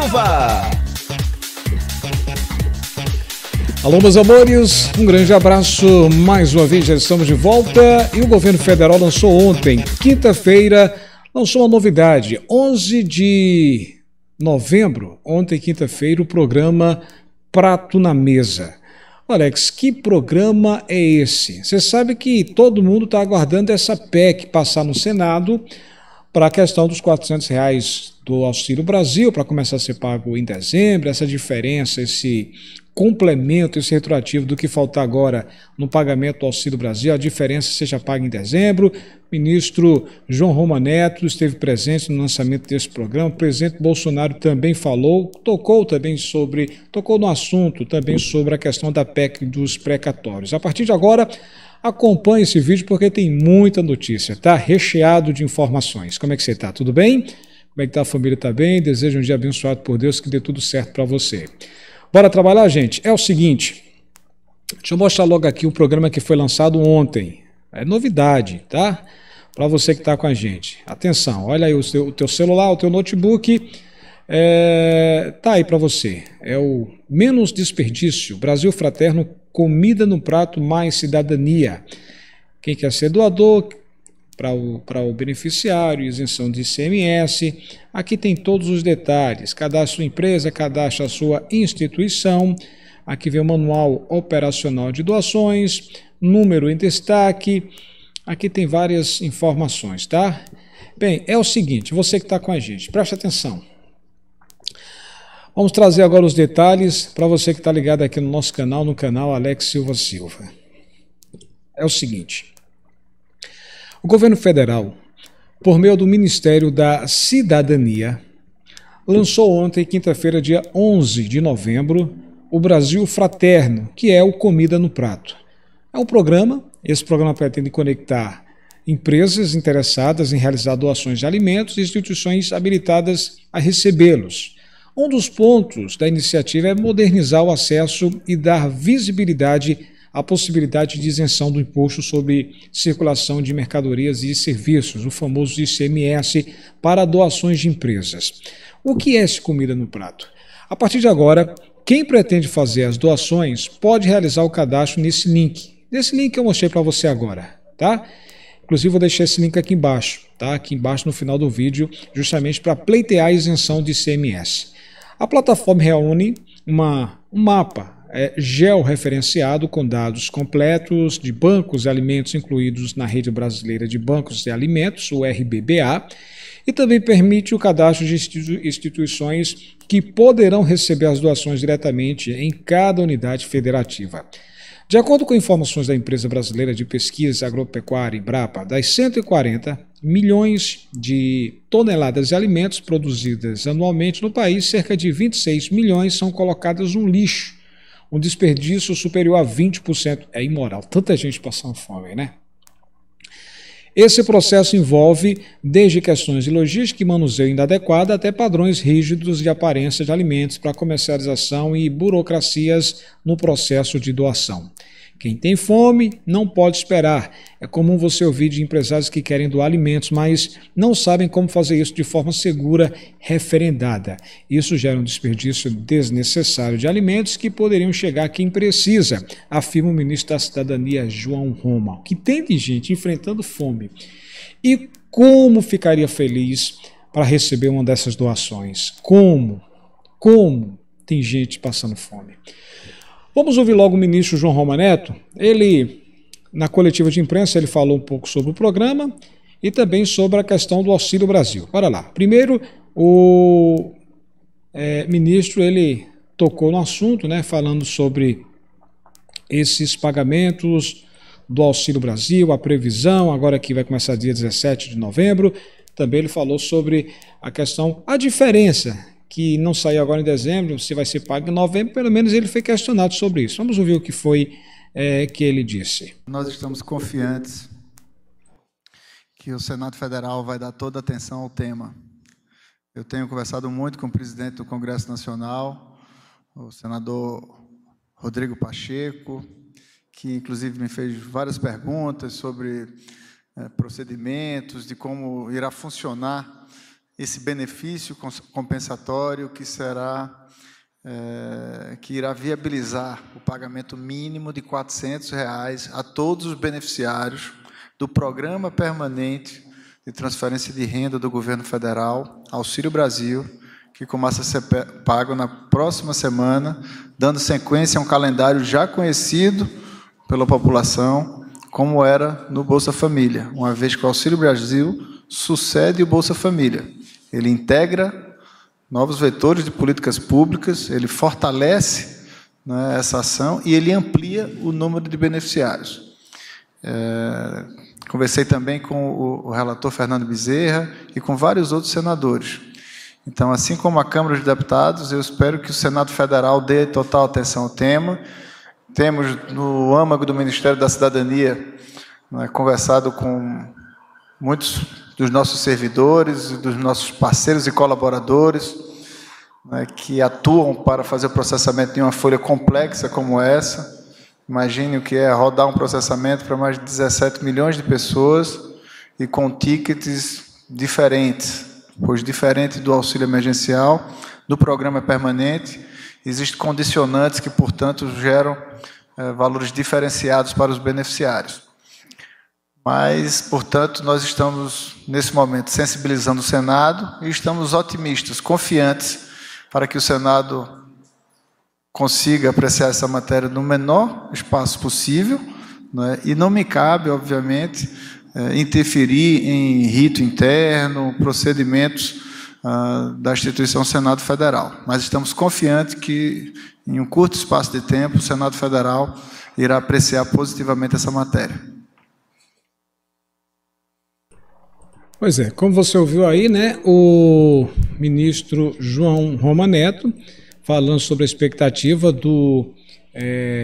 Silva. Alô, meus amores, um grande abraço. Mais uma vez já estamos de volta e o governo federal lançou ontem, quinta-feira, lançou uma novidade. 11 de novembro, ontem, quinta-feira, o programa Prato na Mesa. Alex, que programa é esse? Você sabe que todo mundo está aguardando essa PEC passar no Senado para a questão dos R$400 do Auxílio Brasil, para começar a ser pago em dezembro, essa diferença, esse complemento, esse retroativo do que faltar agora no pagamento do Auxílio Brasil, a diferença seja paga em dezembro. O ministro João Roma Neto esteve presente no lançamento desse programa, o presidente Bolsonaro também falou, tocou no assunto também sobre a questão da PEC dos precatórios. A partir de agora, acompanhe esse vídeo porque tem muita notícia, tá? Recheado de informações. Como é que você tá? Tudo bem? Como é que tá a família? Tá bem? Desejo um dia abençoado por Deus, que dê tudo certo para você. Bora trabalhar, gente? É o seguinte, deixa eu mostrar logo aqui o programa que foi lançado ontem. É novidade, tá? Para você que está com a gente. Atenção, olha aí o teu celular, o teu notebook, tá aí para você. É o Menos Desperdício, Brasil Fraterno, Comida no Prato, Mais Cidadania. Quem quer ser doador, para o beneficiário, isenção de ICMS, aqui tem todos os detalhes, cadastra sua empresa, cadastra a sua instituição, aqui vem o manual operacional de doações, número em destaque, aqui tem várias informações, tá? Bem, é o seguinte, você que está com a gente, preste atenção. Vamos trazer agora os detalhes para você que está ligado aqui no nosso canal, no canal Alex Silva. É o seguinte, o governo federal, por meio do Ministério da Cidadania, lançou ontem, quinta-feira, dia 11 de novembro, o Brasil Fraterno, que é o Comida no Prato. É um programa, esse programa pretende conectar empresas interessadas em realizar doações de alimentos e instituições habilitadas a recebê-los. Um dos pontos da iniciativa é modernizar o acesso e dar visibilidade a possibilidade de isenção do imposto sobre circulação de mercadorias e serviços, o famoso ICMS, para doações de empresas. O que é esse Comida no Prato? A partir de agora, quem pretende fazer as doações pode realizar o cadastro nesse link. Nesse link que eu mostrei para você agora, tá? Inclusive, vou deixar esse link aqui embaixo, tá? Aqui embaixo no final do vídeo, justamente para pleitear a isenção de ICMS. A plataforma reúne um mapa georreferenciado com dados completos de bancos e alimentos incluídos na Rede Brasileira de Bancos e Alimentos, o RBBA, e também permite o cadastro de instituições que poderão receber as doações diretamente em cada unidade federativa. De acordo com informações da empresa brasileira de pesquisa agropecuária Embrapa, das 140 milhões de toneladas de alimentos produzidas anualmente no país, cerca de 26 milhões são colocadas no lixo. Um desperdício superior a 20%. É imoral, tanta gente passando fome, né? Esse processo envolve desde questões de logística e manuseio inadequada até padrões rígidos de aparência de alimentos para comercialização e burocracias no processo de doação. Quem tem fome não pode esperar. É comum você ouvir de empresários que querem doar alimentos, mas não sabem como fazer isso de forma segura, referendada. Isso gera um desperdício desnecessário de alimentos que poderiam chegar a quem precisa, afirma o ministro da Cidadania, João Roma. O que tem de gente enfrentando fome? E como ficaria feliz para receber uma dessas doações? Como tem gente passando fome? Vamos ouvir logo o ministro João Roma Neto. Ele, na coletiva de imprensa, ele falou um pouco sobre o programa e também sobre a questão do Auxílio Brasil. Bora lá. Primeiro, o ministro, ele tocou no assunto, né, falando sobre esses pagamentos do Auxílio Brasil, a previsão, agora que vai começar dia 17 de novembro. Também ele falou sobre a questão, a diferença que não saiu agora em dezembro, se vai ser pago em novembro, pelo menos ele foi questionado sobre isso. Vamos ouvir o que foi que ele disse. Nós estamos confiantes que o Senado Federal vai dar toda a atenção ao tema. Eu tenho conversado muito com o presidente do Congresso Nacional, o senador Rodrigo Pacheco, que inclusive me fez várias perguntas sobre procedimentos, de como irá funcionar esse benefício compensatório que será que irá viabilizar o pagamento mínimo de R$ 400 a todos os beneficiários do Programa Permanente de Transferência de Renda do Governo Federal, Auxílio Brasil, que começa a ser pago na próxima semana, dando sequência a um calendário já conhecido pela população, como era no Bolsa Família, uma vez que o Auxílio Brasil sucede o Bolsa Família. Ele integra novos vetores de políticas públicas, ele fortalece, né, essa ação e ele amplia o número de beneficiários. Conversei também com o relator Fernando Bezerra e com vários outros senadores. Então, assim como a Câmara dos Deputados, eu espero que o Senado Federal dê total atenção ao tema. Temos, no âmago do Ministério da Cidadania, né, conversado com muitos dos nossos servidores, dos nossos parceiros e colaboradores, né, que atuam para fazer o processamento de uma folha complexa como essa. Imagine o que é rodar um processamento para mais de 17 milhões de pessoas e com tickets diferentes, pois, diferente do auxílio emergencial, do programa permanente, existem condicionantes que, portanto, geram valores diferenciados para os beneficiários. Mas, portanto, nós estamos, nesse momento, sensibilizando o Senado e estamos otimistas, confiantes, para que o Senado consiga apreciar essa matéria no menor espaço possível, né? E não me cabe, obviamente, interferir em rito interno, procedimentos da instituição Senado Federal. Mas estamos confiantes que, em um curto espaço de tempo, o Senado Federal irá apreciar positivamente essa matéria. Pois é, como você ouviu aí, né, o ministro João Roma Neto falando sobre a expectativa do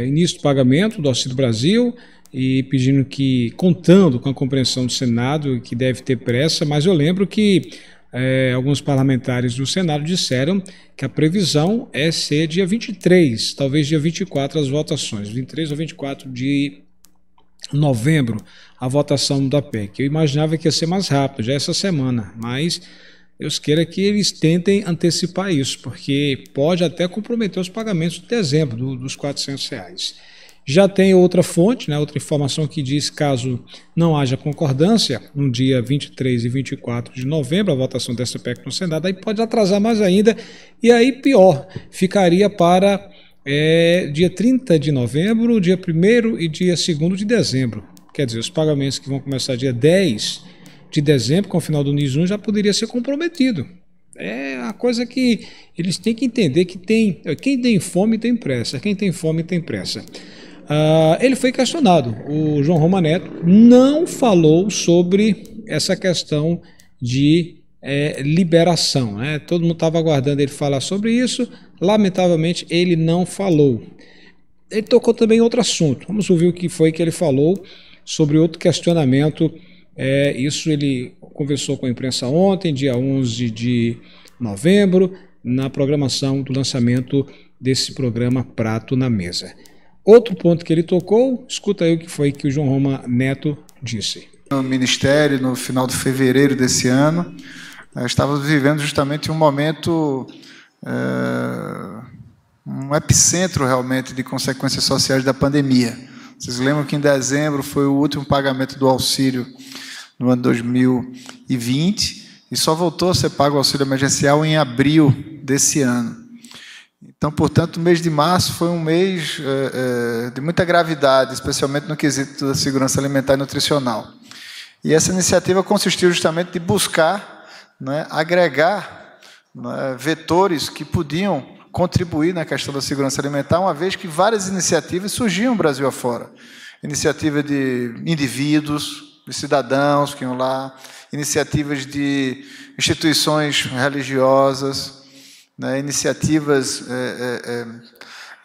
início do pagamento do Auxílio Brasil e pedindo que, contando com a compreensão do Senado, que deve ter pressa, mas eu lembro que alguns parlamentares do Senado disseram que a previsão é ser dia 23, talvez dia 24 as votações, 23 ou 24 de novembro, a votação da PEC. Eu imaginava que ia ser mais rápido, já essa semana, mas Deus queira que eles tentem antecipar isso, porque pode até comprometer os pagamentos de dezembro, dos R$ 400 reais. Já tem outra fonte, né, outra informação que diz, caso não haja concordância, no dia 23 e 24 de novembro, a votação dessa PEC no Senado, aí pode atrasar mais ainda, e aí pior, ficaria para dia 30 de novembro, dia 1º e dia 2º de dezembro. Quer dizer, os pagamentos que vão começar dia 10 de dezembro, com o final do NIS 1, já poderia ser comprometido. É uma coisa que eles têm que entender, que quem tem fome tem pressa, quem tem fome tem pressa. Ele foi questionado, o João Roma Neto não falou sobre essa questão de liberação, né? Todo mundo estava aguardando ele falar sobre isso, lamentavelmente ele não falou. Ele tocou também em outro assunto, vamos ouvir o que foi que ele falou sobre outro questionamento. Isso ele conversou com a imprensa ontem, dia 11 de novembro, na programação do lançamento desse programa Prato na Mesa. Outro ponto que ele tocou, escuta aí o que foi que o João Roma Neto disse. No Ministério, no final de fevereiro desse ano, estávamos vivendo justamente um momento, um epicentro realmente de consequências sociais da pandemia. Vocês lembram que em dezembro foi o último pagamento do auxílio no ano 2020 e só voltou a ser pago o auxílio emergencial em abril desse ano. Então, portanto, o mês de março foi um mês de muita gravidade, especialmente no quesito da segurança alimentar e nutricional. E essa iniciativa consistiu justamente de buscar, né, agregar, né, vetores que podiam contribuir na questão da segurança alimentar, uma vez que várias iniciativas surgiam no Brasil afora. Iniciativa de indivíduos, de cidadãos que iam lá, iniciativas de instituições religiosas, né, iniciativas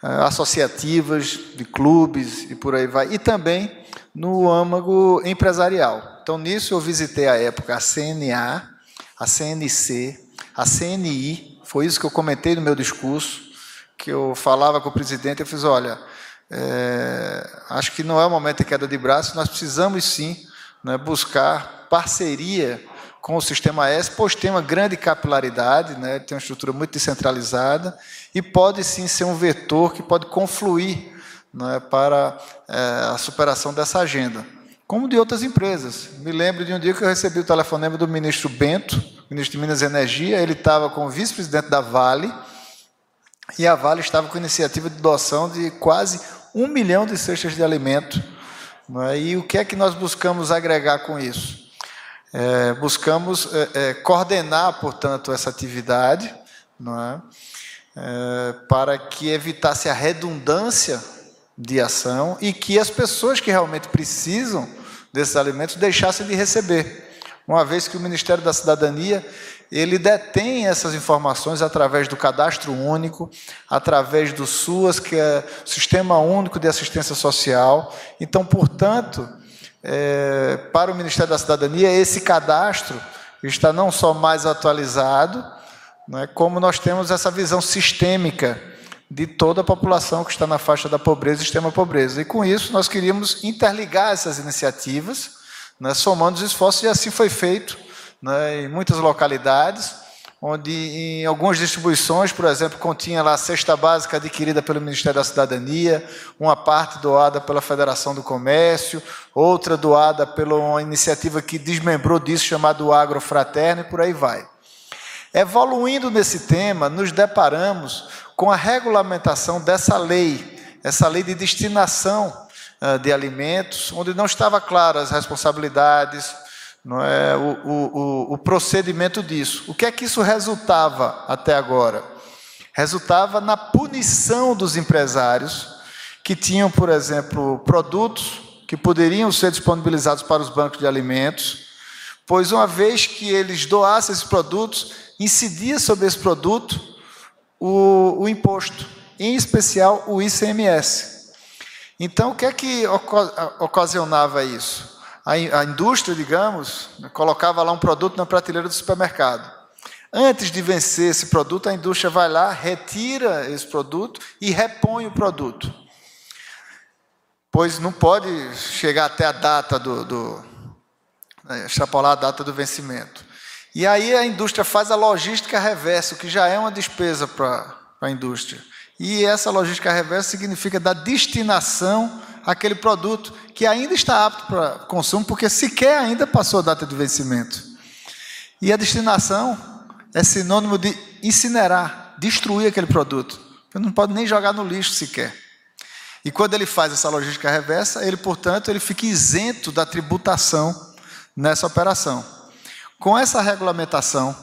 associativas, de clubes e por aí vai, e também no âmago empresarial. Então, nisso eu visitei à época a CNA, a CNC, a CNI. Foi isso que eu comentei no meu discurso, que eu falava com o presidente, eu fiz, olha, acho que não é o momento de queda de braço, nós precisamos sim, né, buscar parceria com o sistema S, pois tem uma grande capilaridade, né, tem uma estrutura muito descentralizada e pode sim ser um vetor que pode confluir, né, para a superação dessa agenda, como de outras empresas. Me lembro de um dia que eu recebi o telefonema do ministro Bento, ministro de Minas e Energia. Ele estava com o vice-presidente da Vale e a Vale estava com iniciativa de doação de quase 1 milhão de cestas de alimento. Né, e o que é que nós buscamos agregar com isso? Buscamos coordenar, portanto, essa atividade, não é? Para que evitasse a redundância de ação e que as pessoas que realmente precisam desses alimentos deixassem de receber, uma vez que o Ministério da Cidadania ele detém essas informações através do Cadastro Único, através do SUAS, que é o Sistema Único de Assistência Social. Então, portanto, para o Ministério da Cidadania, esse cadastro está não só mais atualizado, né, como nós temos essa visão sistêmica de toda a população que está na faixa da pobreza e extrema pobreza. E, com isso, nós queríamos interligar essas iniciativas, né, somando os esforços, e assim foi feito, né, em muitas localidades, onde em algumas distribuições, por exemplo, continha lá a cesta básica adquirida pelo Ministério da Cidadania, uma parte doada pela Federação do Comércio, outra doada pela uma iniciativa que desmembrou disso, chamada Agro Fraterno, e por aí vai. Evoluindo nesse tema, nos deparamos com a regulamentação dessa lei, essa lei de destinação de alimentos, onde não estava claras as responsabilidades, não é, o procedimento disso. O que é que isso resultava até agora? Resultava na punição dos empresários que tinham, por exemplo, produtos que poderiam ser disponibilizados para os bancos de alimentos, pois uma vez que eles doassem esses produtos, incidia sobre esse produto o imposto, em especial o ICMS. Então, o que é que ocasionava isso? A indústria, digamos, colocava lá um produto na prateleira do supermercado. Antes de vencer esse produto, a indústria vai lá, retira esse produto e repõe o produto, pois não pode chegar até a data extrapolar a data do vencimento. E aí a indústria faz a logística reversa, o que já é uma despesa para a indústria. E essa logística reversa significa da destinação aquele produto que ainda está apto para consumo, porque sequer ainda passou a data de vencimento. E a destinação é sinônimo de incinerar, destruir aquele produto. Ele não pode nem jogar no lixo sequer. E quando ele faz essa logística reversa, ele, portanto, ele fica isento da tributação nessa operação. Com essa regulamentação,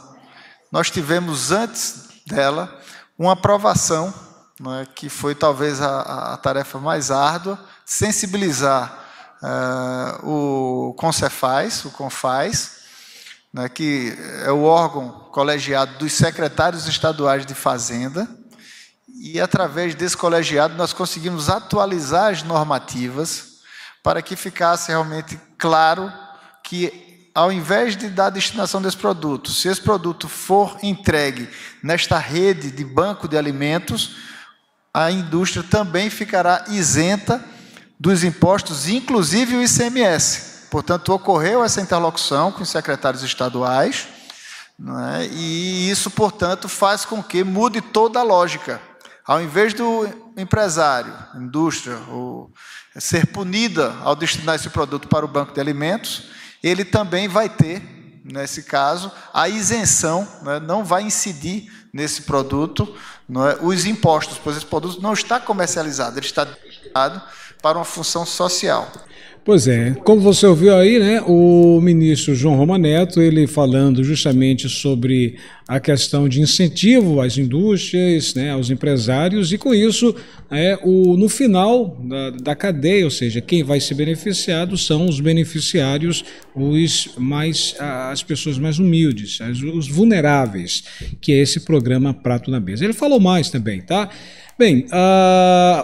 nós tivemos antes dela uma aprovação, né, que foi talvez a tarefa mais árdua, sensibilizar o Consefaz, o Confaz, né, que é o órgão colegiado dos secretários estaduais de Fazenda, e através desse colegiado nós conseguimos atualizar as normativas para que ficasse realmente claro que, ao invés de dar a destinação desse produto, se esse produto for entregue nesta rede de banco de alimentos, a indústria também ficará isenta dos impostos, inclusive o ICMS. Portanto, ocorreu essa interlocução com os secretários estaduais, né, e isso, portanto, faz com que mude toda a lógica. Ao invés do empresário, indústria, ser punida ao destinar esse produto para o banco de alimentos, ele também vai ter, nesse caso, a isenção, né, não vai incidir nesse produto, não é, os impostos, pois esse produto não está comercializado, ele está destinado para uma função social. Pois é, como você ouviu aí, né, o ministro João Roma Neto, ele falando justamente sobre a questão de incentivo às indústrias, né, aos empresários, e com isso, no final da cadeia, ou seja, quem vai ser beneficiado são os beneficiários, as pessoas mais humildes, os vulneráveis, que é esse programa Prato na Mesa. Ele falou mais também, tá? Bem,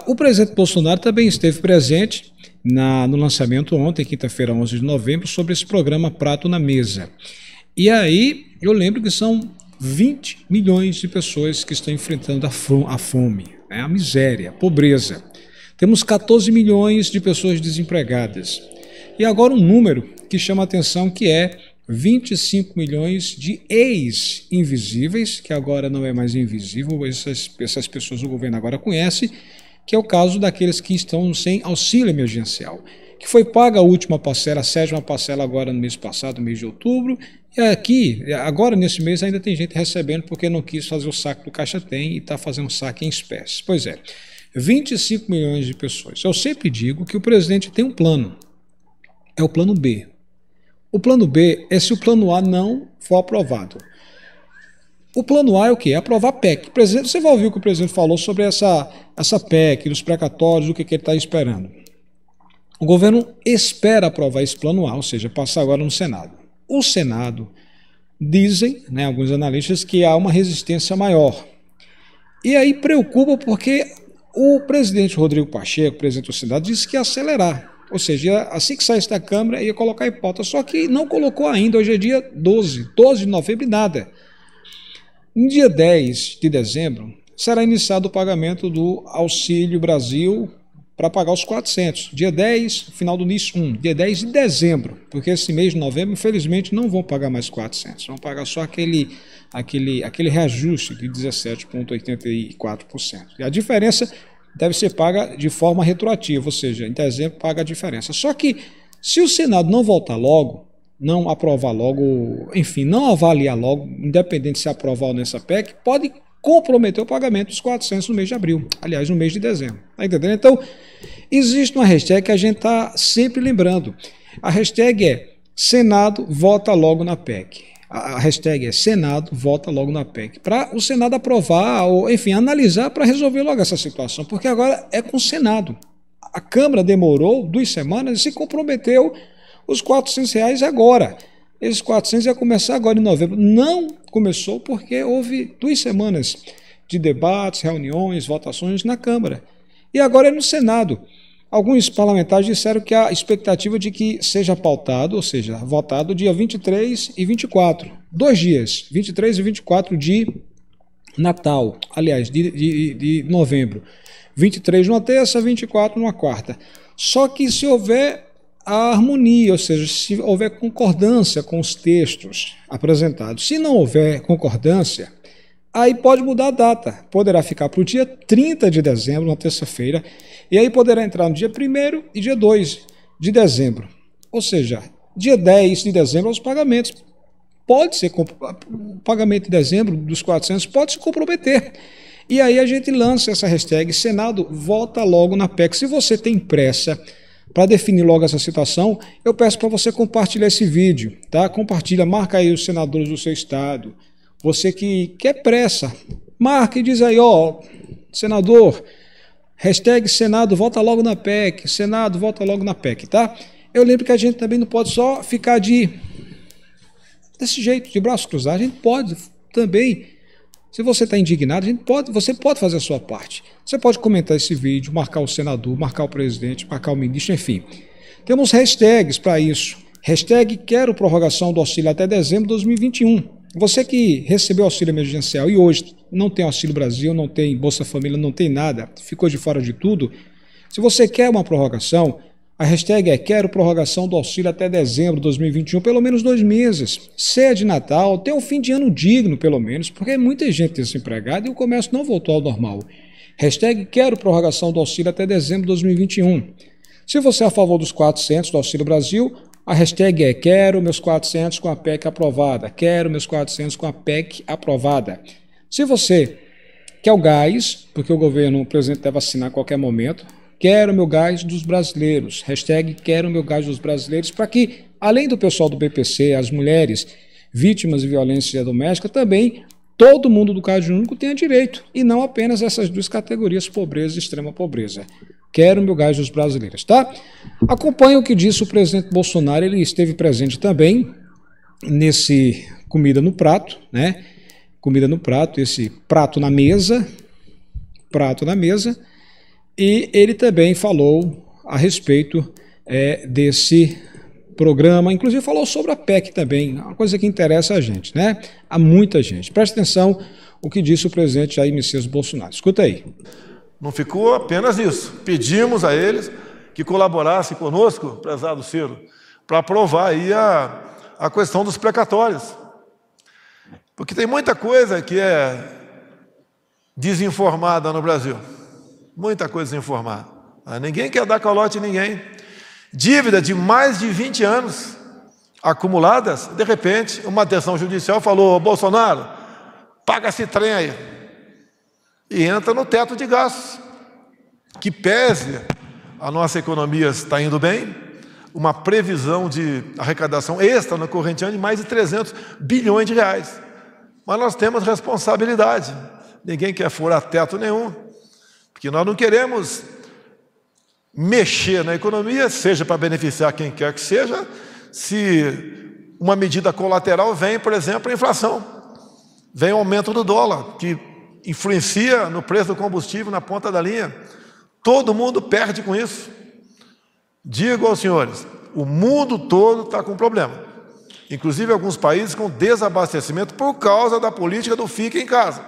o presidente Bolsonaro também esteve presente no lançamento ontem, quinta-feira, 11 de novembro, sobre esse programa Prato na Mesa. E aí, eu lembro que são 20 milhões de pessoas que estão enfrentando a fome, né, a miséria, a pobreza. Temos 14 milhões de pessoas desempregadas. E agora um número que chama a atenção, que é 25 milhões de ex-invisíveis, que agora não é mais invisível, essas pessoas o governo agora conhece, que é o caso daqueles que estão sem auxílio emergencial, que foi paga a última parcela, a 7ª parcela agora no mês passado, no mês de outubro, e aqui, agora nesse mês, ainda tem gente recebendo porque não quis fazer o saque do Caixa Tem e está fazendo saque em espécie. Pois é, 25 milhões de pessoas. Eu sempre digo que o presidente tem um plano, é o plano B. O plano B é se o plano A não for aprovado. O plano A é o quê? É aprovar a PEC. Presidente, você vai ouvir o que o presidente falou sobre essa PEC, dos precatórios, o que ele está esperando. O governo espera aprovar esse plano A, ou seja, passar agora no Senado. O Senado, dizem, né, alguns analistas, que há uma resistência maior. E aí preocupa porque o presidente Rodrigo Pacheco, presidente do Senado, disse que ia acelerar. Ou seja, assim que saísse da Câmara, ia colocar em pauta. Só que não colocou ainda, hoje é dia 12 de novembro e nada. No dia 10 de dezembro, será iniciado o pagamento do Auxílio Brasil para pagar os 400. Dia 10, final do mês 1. Dia 10 de dezembro, porque esse mês de novembro, infelizmente, não vão pagar mais 400. Vão pagar só aquele reajuste de 17,84%. E a diferença deve ser paga de forma retroativa, ou seja, em dezembro paga a diferença. Só que se o Senado não voltar logo, não aprovar logo, enfim, não avaliar logo, independente se aprovar ou nessa PEC, pode comprometer o pagamento dos 400 no mês de abril, aliás, no mês de dezembro. Tá entendendo? Então, existe uma hashtag que a gente está sempre lembrando. A hashtag é Senado vota logo na PEC. A hashtag é Senado vota logo na PEC, para o Senado aprovar, ou enfim, analisar para resolver logo essa situação, porque agora é com o Senado. A Câmara demorou 2 semanas e se comprometeu os R$400 agora. Esses 400 ia começar agora em novembro. Não começou porque houve 2 semanas de debates, reuniões, votações na Câmara. E agora é no Senado. Alguns parlamentares disseram que há expectativa de que seja pautado, ou seja, votado dia 23 e 24, 2 dias, 23 e 24 de Natal, aliás, de novembro, 23 numa terça, 24 numa quarta. Só que se houver a harmonia, ou seja, se houver concordância com os textos apresentados, se não houver concordância, aí pode mudar a data, poderá ficar para o dia 30 de dezembro, na terça-feira, e aí poderá entrar no dia 1º e dia 2 de dezembro. Ou seja, dia 10 de dezembro os pagamentos. Pode ser, o pagamento de dezembro dos 400 pode se comprometer. E aí a gente lança essa hashtag, Senado volta logo na PEC. Se você tem pressa para definir logo essa situação, eu peço para você compartilhar esse vídeo, tá? Compartilha, marca aí os senadores do seu estado. Você que quer pressa, marca e diz aí, ó, senador, hashtag Senado volta logo na PEC, Senado volta logo na PEC, tá? Eu lembro que a gente também não pode só ficar desse jeito, de braços cruzados, a gente pode também, se você está indignado, você pode fazer a sua parte. Você pode comentar esse vídeo, marcar o senador, marcar o presidente, marcar o ministro, enfim. Temos hashtags para isso. Hashtag quero prorrogação do auxílio até dezembro de 2021. Você que recebeu auxílio emergencial e hoje não tem Auxílio Brasil, não tem Bolsa Família, não tem nada, ficou de fora de tudo, se você quer uma prorrogação, a hashtag é quero prorrogação do auxílio até dezembro de 2021, pelo menos 2 meses. Se é de Natal, tem um fim de ano digno, pelo menos, porque muita gente desempregada e o comércio não voltou ao normal. Hashtag quero prorrogação do auxílio até dezembro de 2021. Se você é a favor dos 400 do Auxílio Brasil, a hashtag é quero meus 400 com a PEC aprovada, quero meus 400 com a PEC aprovada. Se você quer o gás, porque o governo, o presidente deve assinar a qualquer momento, quero meu gás dos brasileiros, hashtag quero meu gás dos brasileiros, para que, além do pessoal do BPC, as mulheres vítimas de violência doméstica, também todo mundo do Cadastro Único tenha direito, e não apenas essas 2 categorias, pobreza e extrema pobreza. Quero meu gás dos brasileiros, tá? Acompanhe o que disse o presidente Bolsonaro, ele esteve presente também nesse Comida no Prato, né? Comida no Prato, esse Prato na Mesa, e ele também falou a respeito desse programa, inclusive falou sobre a PEC também, uma coisa que interessa a gente, né? A muita gente. Presta atenção o que disse o presidente Jair Messias Bolsonaro. Escuta aí. Não ficou apenas nisso. Pedimos a eles que colaborassem conosco, prezado Ciro, para aprovar aí a, a questão dos precatórios. Porque tem muita coisa que é desinformada no Brasil. Muita coisa desinformada. Ninguém quer dar calote em ninguém. Dívida de mais de 20 anos acumuladas, de repente, uma decisão judicial falou: Bolsonaro, paga esse trem aí. E entra no teto de gastos. Que pese a nossa economia está indo bem, uma previsão de arrecadação extra na corrente ano de mais de 300 bilhões de reais. Mas nós temos responsabilidade. Ninguém quer furar teto nenhum, porque nós não queremos mexer na economia, seja para beneficiar quem quer que seja, se uma medida colateral vem, por exemplo, a inflação. Vem o aumento do dólar, que influencia no preço do combustível na ponta da linha. Todo mundo perde com isso. Digo aos senhores, o mundo todo está com problema. Inclusive alguns países com desabastecimento por causa da política do fique em casa.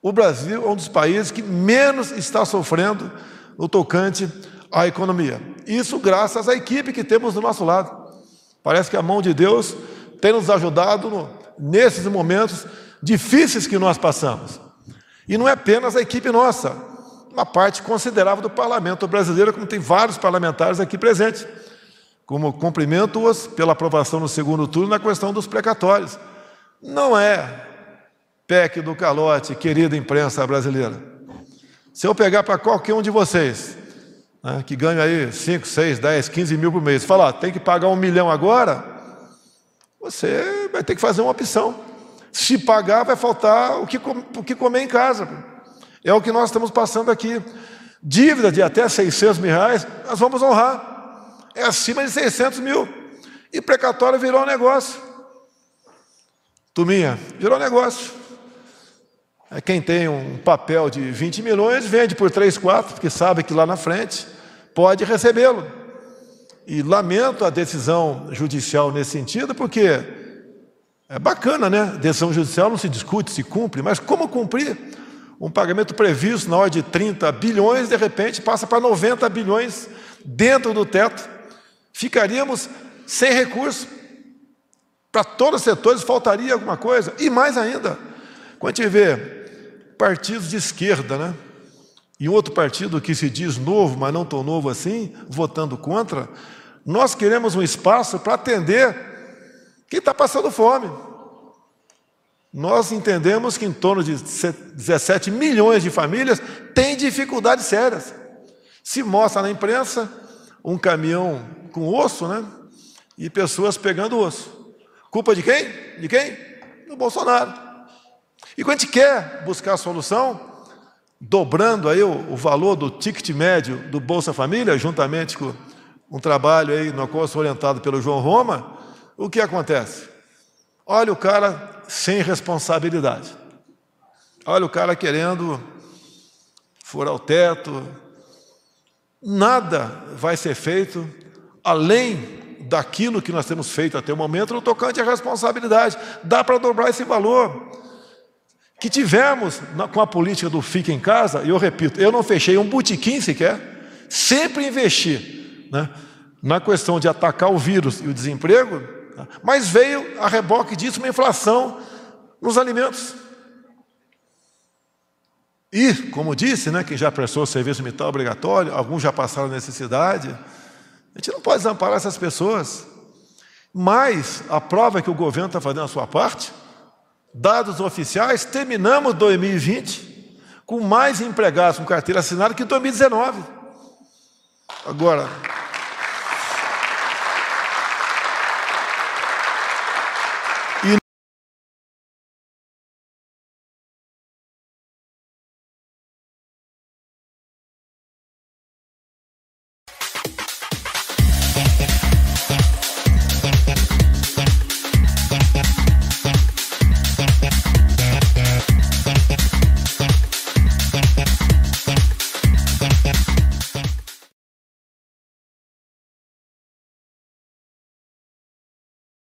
O Brasil é um dos países que menos está sofrendo no tocante à economia. Isso graças à equipe que temos do nosso lado. Parece que a mão de Deus tem nos ajudado nesses momentos difíceis que nós passamos. E não é apenas a equipe nossa, uma parte considerável do parlamento brasileiro, como tem vários parlamentares aqui presentes. Como cumprimento-os pela aprovação no segundo turno na questão dos precatórios. Não é PEC do calote, querida imprensa brasileira. Se eu pegar para qualquer um de vocês, né, que ganha aí 5, 6, 10, 15 mil por mês, falar, tem que pagar 1 milhão agora, você vai ter que fazer uma opção. Se pagar, vai faltar o que comer em casa. É o que nós estamos passando aqui. Dívida de até 600 mil reais, nós vamos honrar. É acima de 600 mil. E precatório virou um negócio. Turminha, virou um negócio. Quem tem um papel de 20 milhões, vende por 3, 4, porque sabe que lá na frente pode recebê-lo. E lamento a decisão judicial nesse sentido, porque é bacana, né? Decisão judicial não se discute, se cumpre, mas como cumprir? Um pagamento previsto na ordem de 30 bilhões, de repente passa para 90 bilhões dentro do teto. Ficaríamos sem recurso. Para todos os setores faltaria alguma coisa. E mais ainda, quando a gente vê partidos de esquerda, né, e outro partido que se diz novo, mas não tão novo assim, votando contra, nós queremos um espaço para atender quem está passando fome. Nós entendemos que em torno de 17 milhões de famílias têm dificuldades sérias. Se mostra na imprensa um caminhão com osso, né? E pessoas pegando osso. Culpa de quem? De quem? Do Bolsonaro. E quando a gente quer buscar a solução, dobrando aí o valor do ticket médio do Bolsa Família, juntamente com um trabalho aí no qual eu sou orientado pelo João Roma, o que acontece? Olha o cara sem responsabilidade. Olha o cara querendo furar o teto. Nada vai ser feito além daquilo que nós temos feito até o momento no tocante à responsabilidade. Dá para dobrar esse valor que tivemos com a política do fica em casa. E eu repito, eu não fechei um botequim sequer, sempre investi, né, na questão de atacar o vírus e o desemprego, mas veio a reboque disso uma inflação nos alimentos. E, como disse, né, quem já prestou serviço militar obrigatório, alguns já passaram necessidade, a gente não pode desamparar essas pessoas. Mas a prova é que o governo está fazendo a sua parte, dados oficiais, terminamos 2020 com mais empregados com carteira assinada que em 2019. Agora...